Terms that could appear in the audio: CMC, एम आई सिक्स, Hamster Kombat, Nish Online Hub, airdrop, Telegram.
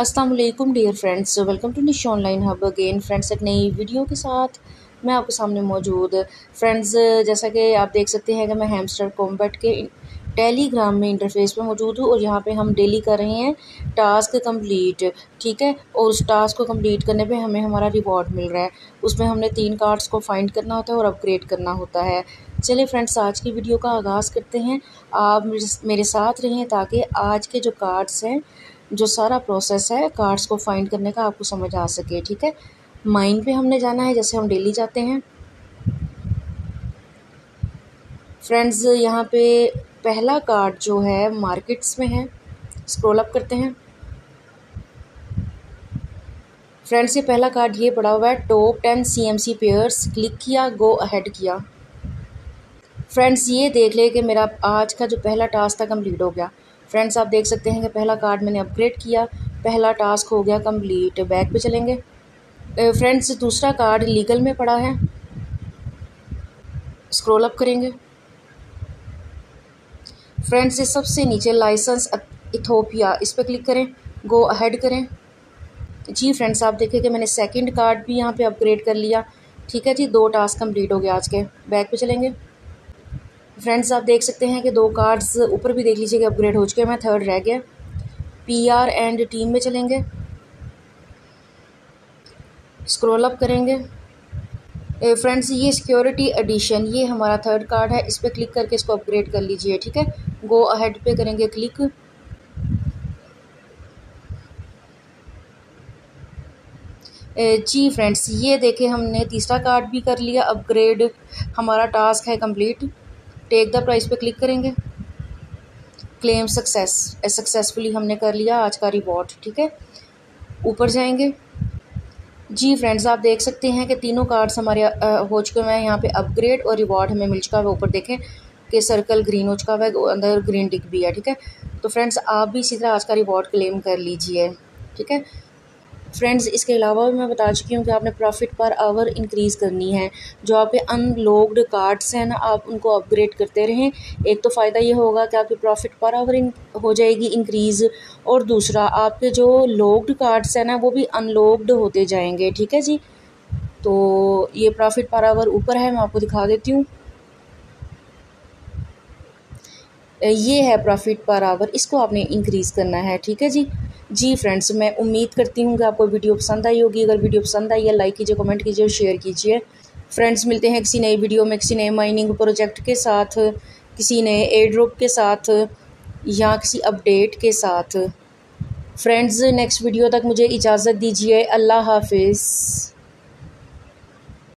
अस्सलाम वालेकुम dear friends, welcome to निश ऑनलाइन हब अगेन। फ्रेंड्स, एक नई वीडियो के साथ मैं आपके सामने मौजूद। फ्रेंड्स, जैसा कि आप देख सकते हैं कि मैं हैमस्टर कॉम्बैट के टेलीग्राम में इंटरफेस पर मौजूद हूँ और यहाँ पे हम डेली कर रहे हैं टास्क कंप्लीट, ठीक है। और उस टास्क को कंप्लीट करने पे हमें हमारा रिवॉर्ड मिल रहा है। उसमें हमने 3 कार्ड्स को फाइंड करना होता है और अपग्रेड करना होता है। चलिए फ्रेंड्स, आज की वीडियो का आगाज़ करते हैं। आप मेरे साथ रहें ताकि आज के जो कार्ड्स हैं, जो सारा प्रोसेस है कार्ड्स को फाइंड करने का, आपको समझ आ सके, ठीक है। माइन पे हमने जाना है जैसे हम डेली जाते हैं। फ्रेंड्स, यहाँ पे पहला कार्ड जो है मार्केट्स में है। स्क्रॉल अप करते हैं। फ्रेंड्स, ये पहला कार्ड ये पड़ा हुआ है, टॉप 10 CMC पेयर्स। क्लिक किया, गो अहेड किया। फ्रेंड्स, ये देख ले कि मेरा आज का जो पहला टास्क था कंप्लीट हो गया। फ्रेंड्स, आप देख सकते हैं कि पहला कार्ड मैंने अपग्रेड किया, पहला टास्क हो गया कंप्लीट। बैक पे चलेंगे। फ्रेंड्स, दूसरा कार्ड लीगल में पड़ा है। स्क्रॉल अप करेंगे। फ्रेंड्स, ये सबसे नीचे लाइसेंस इथोपिया, इस पर क्लिक करें, गो अहेड करें। जी फ्रेंड्स, आप देखें कि मैंने सेकंड कार्ड भी यहाँ पे अपग्रेड कर लिया, ठीक है जी। 2 टास्क कंप्लीट हो गया आज के। बैक पे चलेंगे। फ्रेंड्स, आप देख सकते हैं कि 2 कार्ड्स ऊपर भी देख लीजिए कि अपग्रेड हो चुके हैं। मैं 3rd रह गया। PR एंड टीम में चलेंगे। स्क्रॉल अप करेंगे। फ्रेंड्स, ये सिक्योरिटी एडिशन, ये हमारा 3rd कार्ड है। इस पर क्लिक करके इसको अपग्रेड कर लीजिए, ठीक है। गो अहेड पे करेंगे क्लिक। जी फ्रेंड्स, ये देखें हमने तीसरा कार्ड भी कर लिया अपग्रेड। हमारा टास्क है कंप्लीट। टेक द प्राइस पे क्लिक करेंगे। क्लेम सक्सेसफुली हमने कर लिया आज का रिवॉर्ड, ठीक है। ऊपर जाएंगे। जी फ्रेंड्स, आप देख सकते हैं कि तीनों कार्ड्स हमारे हो चुके हैं यहाँ पे अपग्रेड और रिवॉर्ड हमें मिल चुका है। ऊपर देखें कि सर्कल ग्रीन हो चुका है, अंदर ग्रीन टिक भी है, ठीक है। तो फ्रेंड्स, आप भी इसी तरह आज का रिवॉर्ड क्लेम कर लीजिए, ठीक है। फ्रेंड्स, इसके अलावा भी मैं बता चुकी हूँ कि आपने प्रॉफिट पर आवर इंक्रीज़ करनी है। जो आपके अनलॉक्ड कार्ड्स हैं ना, आप उनको अपग्रेड करते रहें। एक तो फ़ायदा ये होगा कि आपकी प्रॉफिट पर आवर हो जाएगी इंक्रीज़, और दूसरा आपके जो लॉक्ड कार्ड्स हैं ना, वो भी अनलॉक्ड होते जाएंगे, ठीक है जी। तो ये प्रॉफिट पर आवर ऊपर है, मैं आपको दिखा देती हूँ। ये है प्रॉफिट पर आवर, इसको आपने इंक्रीज़ करना है, ठीक है जी। जी फ्रेंड्स, मैं उम्मीद करती हूँ कि आपको वीडियो पसंद आई होगी। अगर वीडियो पसंद आई है, लाइक कीजिए, कमेंट कीजिए और शेयर कीजिए। फ्रेंड्स, मिलते हैं किसी नई वीडियो में, किसी नए माइनिंग प्रोजेक्ट के साथ, किसी नए एयरड्रॉप के साथ, या किसी अपडेट के साथ। फ्रेंड्स, नेक्स्ट वीडियो तक मुझे इजाज़त दीजिए। अल्लाह हाफिज़।